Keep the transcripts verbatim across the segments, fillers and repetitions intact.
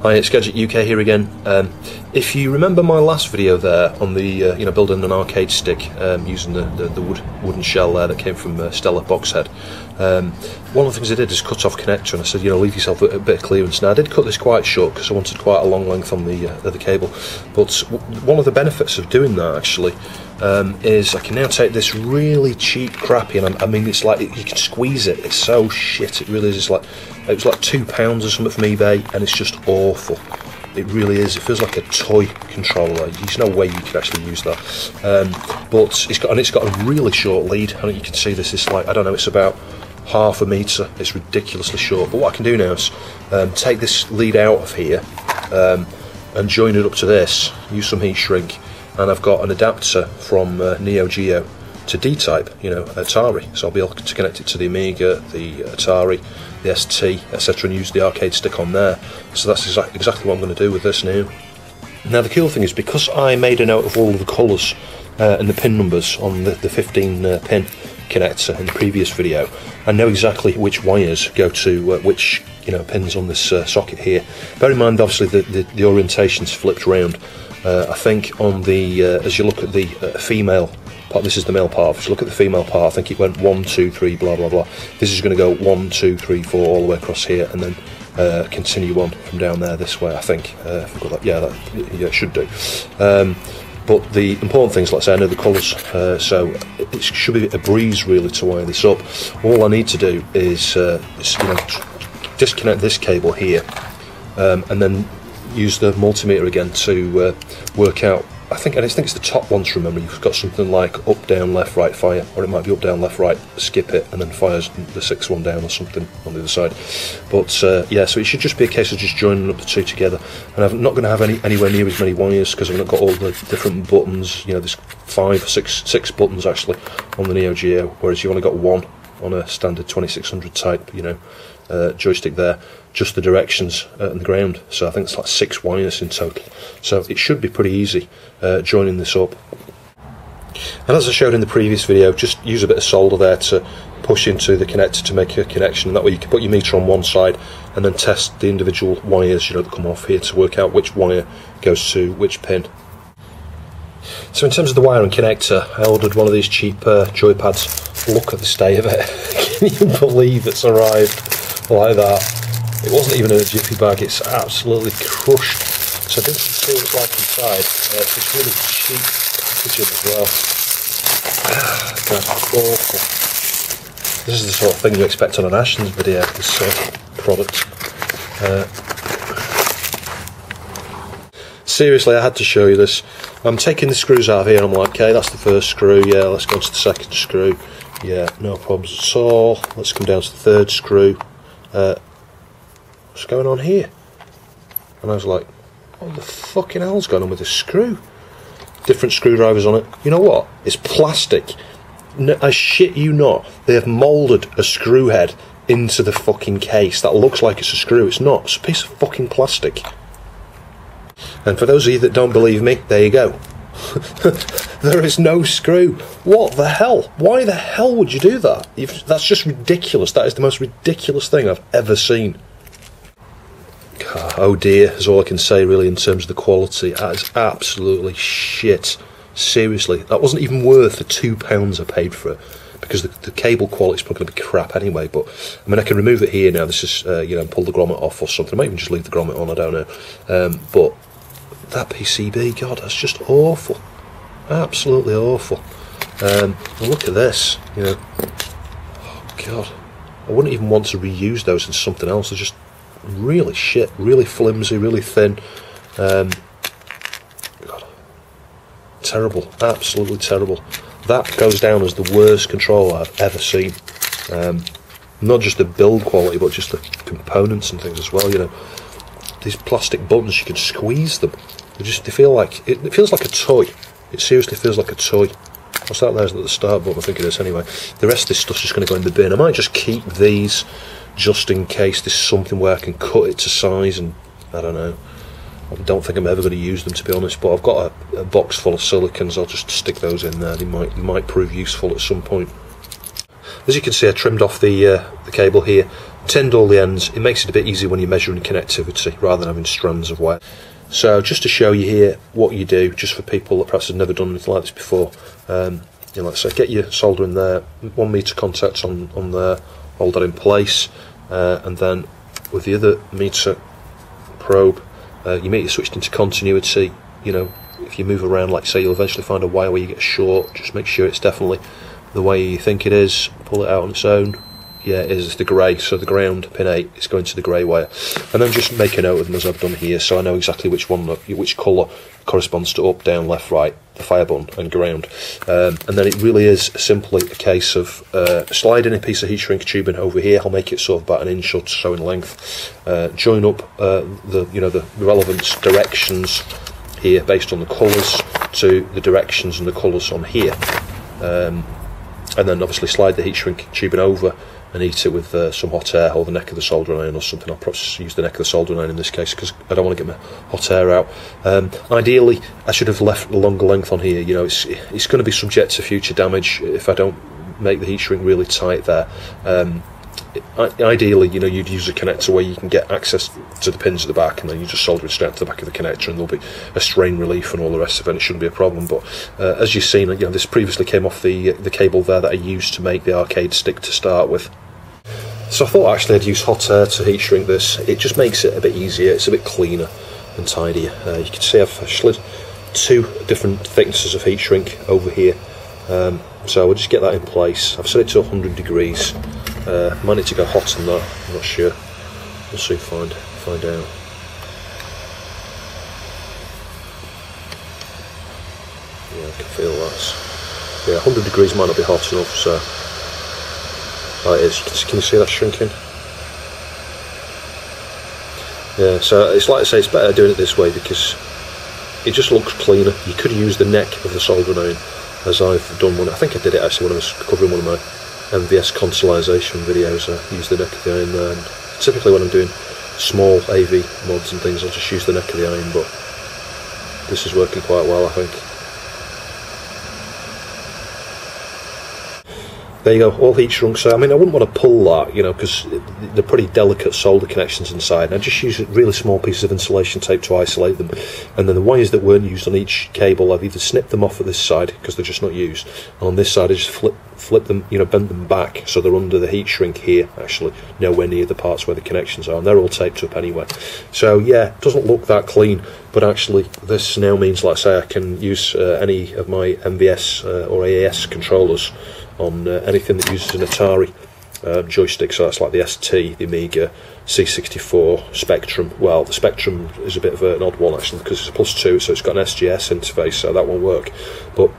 Hi, it's Gadget U K here again. Um, if you remember my last video there on the uh, you know building an arcade stick um, using the, the, the wood, wooden shell there that came from uh, Stella Boxhead, um, one of the things I did is cut off connector, and I said, you know, leave yourself a, a bit of clearance. Now I did cut this quite short because I wanted quite a long length on the uh, the cable, but one of the benefits of doing that actually um, is I can now take this really cheap crappy, and I, I mean it's like it, you can squeeze it. It's so shit. It really is. It's like it was like two pounds or something from eBay, and it's just all. Awful. It really is. It feels like a toy controller. There's no way you could actually use that. Um, but it's got and it's got a really short lead. I think you can see this. It's like I don't know. It's about half a metre. It's ridiculously short. But what I can do now is um, take this lead out of here um, and join it up to this. Use some heat shrink, and I've got an adapter from uh, Neo Geo to D-Type, you know, Atari. So I'll be able to connect it to the Amiga, the Atari, the S T, et cetera, and use the arcade stick on there. So that's exa exactly what I'm going to do with this now. Now the cool thing is, because I made a note of all of the colours uh, and the pin numbers on the, the fifteen uh, pin connector in the previous video, I know exactly which wires go to uh, which you know pins on this uh, socket here. Bear in mind, obviously, the, the, the orientation's flipped round. Uh, I think on the uh, as you look at the uh, female. This is the male part. If you look at the female part, I think it went one, two, three, blah, blah, blah. This is going to go one, two, three, four, all the way across here, and then uh, continue on from down there this way. I think. Uh, I forgot that. Yeah, that yeah, should do. Um, but the important things, like I say, I know the colours, uh, so it should be a breeze really to wire this up. All I need to do is uh, you know, disconnect this cable here, um, and then use the multimeter again to uh, work out. I think, and I think it's the top ones. Remember, you've got something like up, down, left, right, fire, or it might be up, down, left, right, skip it, and then fires the sixth one down or something on the other side. But uh, yeah, so it should just be a case of just joining up the two together. And I'm not going to have any anywhere near as many wires because I've not got all the different buttons. You know, there's five, six, six buttons actually on the Neo Geo, whereas you've only got one on a standard twenty-six hundred type, you know, uh, joystick there, just the directions uh, and the ground. So I think it's like six wires in total. So it should be pretty easy uh, joining this up. And as I showed in the previous video, just use a bit of solder there to push into the connector to make a connection. That way you can put your meter on one side and then test the individual wires, you know, that come off here to work out which wire goes to which pin. So in terms of the wire and connector, I ordered one of these cheap uh, joypads. Look at the state of it. Can you believe it's arrived like that? It wasn't even in a jiffy bag, it's absolutely crushed. So I didn't see what it's like inside. Uh, it's really cheap packaging as well. Ah, God, awful. This is the sort of thing you expect on an Ashens video, this sort of product. Uh, Seriously, I had to show you this. I'm taking the screws out of here and I'm like, okay, that's the first screw, yeah, let's go to the second screw. Yeah, no problems at all. Let's come down to the third screw. Uh, what's going on here? And I was like, what the fucking hell's going on with this screw? Different screwdrivers on it. You know what? It's plastic. No, I shit you not. They have moulded a screw head into the fucking case. That looks like it's a screw. It's not. It's a piece of fucking plastic. And for those of you that don't believe me, there you go. There is no screw. What the hell? Why the hell would you do that? You've, that's just ridiculous. That is the most ridiculous thing I've ever seen. Oh dear, is all I can say really in terms of the quality. That is absolutely shit. Seriously, that wasn't even worth the two pounds I paid for it. Because the, the cable quality is probably going to be crap anyway, but I mean I can remove it here now. This is uh, you know, pull the grommet off or something. I might even just leave the grommet on. I don't know. Um, but that P C B, God, that's just awful. Absolutely awful. Um, look at this. You know, oh God, I wouldn't even want to reuse those in something else. They're just really shit, really flimsy, really thin. Um, God, terrible. Absolutely terrible. That goes down as the worst controller I've ever seen. Um, not just the build quality, but just the components and things as well. You know, these plastic buttons, you can squeeze them. They just they feel like it, it feels like a toy. It seriously feels like a toy. What's that there? Is that the start button? I think it is anyway. The rest of this stuff's just going to go in the bin. I might just keep these just in case there's something where I can cut it to size, and I don't know. I don't think I'm ever going to use them, to be honest, but I've got a, a box full of silicons. I'll just stick those in there. They might they might prove useful at some point. As you can see, I trimmed off the uh, the cable here. I tinned all the ends. It makes it a bit easier when you're measuring connectivity rather than having strands of wire. So just to show you here what you do, just for people that perhaps have never done anything like this before, um, you know, let's say get your solder in there, one meter contacts on, on there, hold that in place, uh, and then with the other meter probe, uh, you meter switched into continuity. You know, if you move around, like say, you'll eventually find a wire where you get short. Just make sure it's definitely the way you think it is. Pull it out on its own. Yeah, it is. It's the grey, so the ground pin eight is going to the grey wire, and then just make a note of them as I've done here, so I know exactly which one, which colour corresponds to up, down, left, right, the fire button, and ground. Um, and then it really is simply a case of uh, sliding a piece of heat shrink tubing over here. I'll make it sort of about an inch or so in length. Uh, join up uh, the you know the relevant directions here based on the colours to the directions and the colours on here, um, and then obviously slide the heat shrink tubing over. And eat it with uh, some hot air or the neck of the soldering iron or something. I'll probably use the neck of the soldering iron in this case because I don't want to get my hot air out. Um, ideally, I should have left the longer length on here. You know, it's it's going to be subject to future damage if I don't make the heat shrink really tight there. Um, it, ideally, you know, you'd use a connector where you can get access to the pins at the back, and then you just solder it straight to the back of the connector, and there'll be a strain relief and all the rest of it. And it shouldn't be a problem. But uh, as you've seen, you know, this previously came off the the cable there that I used to make the arcade stick to start with. So I thought actually I'd use hot air to heat shrink this. It just makes it a bit easier, it's a bit cleaner and tidier. Uh, you can see I've slid two different thicknesses of heat shrink over here. Um, so we'll just get that in place. I've set it to one hundred degrees. Uh, might need to go hot on that, I'm not sure. We'll soon find, find out. Yeah, I can feel that. Yeah, one hundred degrees might not be hot enough, so... Oh, it is. Can you see that shrinking? Yeah, so it's like I say, it's better doing it this way because it just looks cleaner. You could use the neck of the soldering iron as I've done one. I think I did it actually when I was covering one of my M V S consolisation videos. I used the neck of the iron there. And typically when I'm doing small A V mods and things, I'll just use the neck of the iron, but this is working quite well, I think. There you go, all heat shrunk. So I mean, I wouldn't want to pull that, you know, because they're pretty delicate solder connections inside. And I just use really small pieces of insulation tape to isolate them. And then the wires that weren't used on each cable, I've either snipped them off at this side because they're just not used. And on this side, I just flip, flip them, you know, bend them back so they're under the heat shrink here. Actually, nowhere near the parts where the connections are, and they're all taped up anyway. So yeah, it doesn't look that clean. But actually, this now means, like I say, I can use uh, any of my M V S uh, or A A S controllers on uh, anything that uses an Atari uh, joystick. So that's like the S T, the Amiga, C sixty-four, Spectrum. Well, the Spectrum is a bit of an odd one actually because it's a plus two, so it's got an S G S interface, so that won't work. But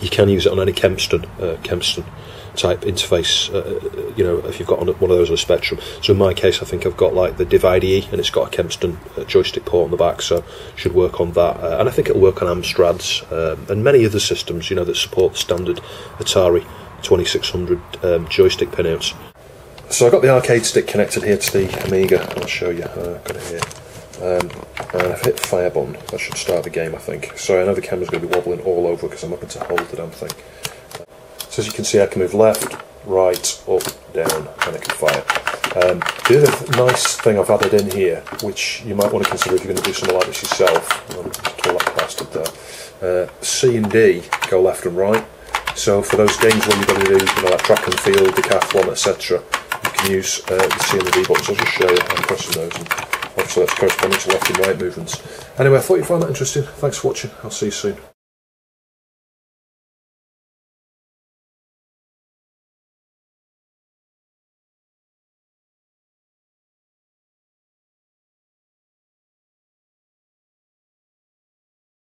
you can use it on any Kempston, uh, Kempston type interface, uh, you know, if you've got one of those on a Spectrum. So in my case, I think I've got like the Divide E, and it's got a Kempston uh, joystick port on the back, so should work on that. Uh, and I think it'll work on Amstrads um, and many other systems, you know, that support the standard Atari twenty-six hundred um, joystick pinouts. So I've got the arcade stick connected here to the Amiga. I'll show you. Uh, I've got it here. Um, and I've hit fire button. That should start the game, I think. Sorry, I know the camera's going to be wobbling all over because I'm having to hold the damn thing. So as you can see, I can move left, right, up, down, and I can fire. Um, the other nice thing I've added in here, which you might want to consider if you're going to do something like this yourself, I'll kill that bastard there. Uh, C and D go left and right. So for those games where you're going to do, you know, like track and field, decathlon, et cetera, you can use uh, the C and the D buttons. I'll just show you. I'm pressing those, and obviously that's corresponding to left and right movements. Anyway, I thought you'd find that interesting. Thanks for watching. I'll see you soon.